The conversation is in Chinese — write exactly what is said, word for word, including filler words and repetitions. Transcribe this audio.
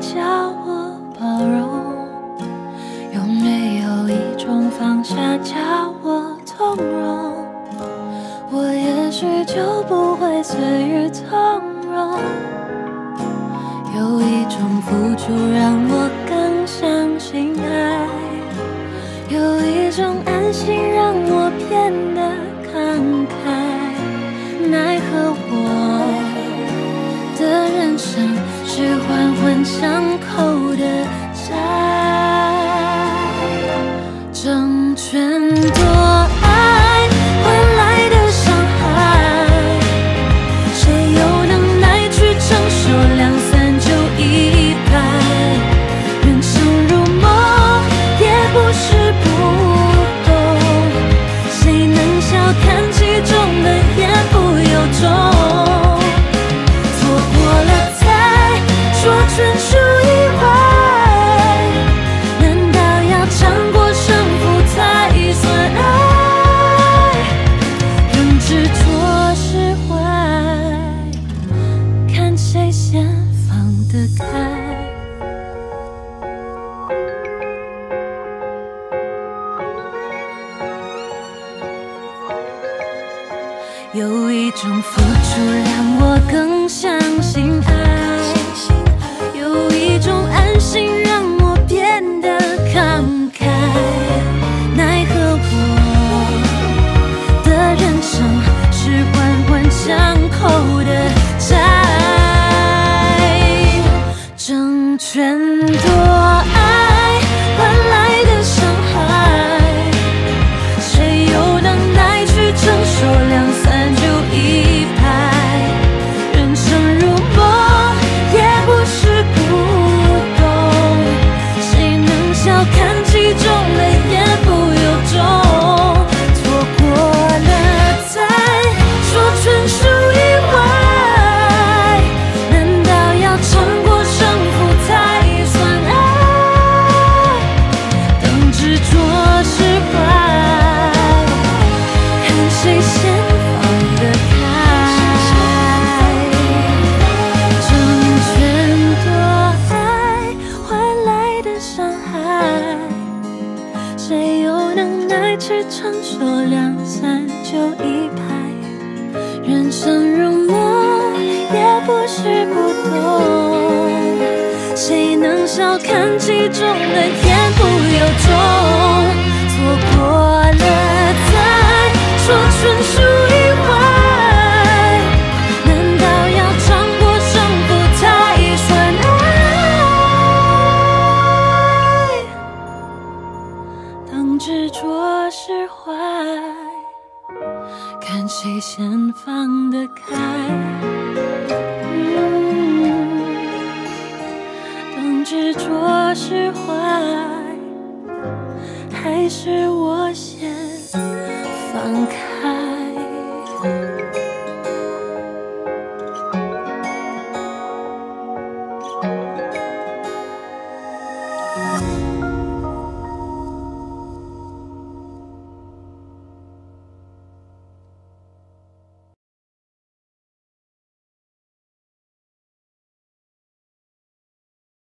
教我包容？有没有一种放下教我从容？我也许就不会随遇从容。有一种付出让我更相信爱，有一种安心让我变得慷慨。奈何我的人生是环环相扣的债，争权夺爱换来的伤害，谁又能耐去承受两三九一百？人生如梦，也不是不懂，谁能笑看其中的言不由衷？纯属意外，难道要尝过胜负才算爱？人执着是坏，看谁先放得开。有一种付出让我更相信爱，有一种安心让我变得慷慨。奈何我的人生是环环相扣的债，争权夺爱换来的伤害，谁又能耐去承受两三九一拍？人生如梦，也不是不懂，谁能笑看其中的言不由衷？错过了再说，纯属意外，难道要尝过胜负才算爱？等执着释怀，看谁先放得开。争权夺爱换来的伤害，谁又能耐去承受两三九一拍？人生如梦，也不是不懂，谁能笑看其中的言不由衷？错过了再说，纯属。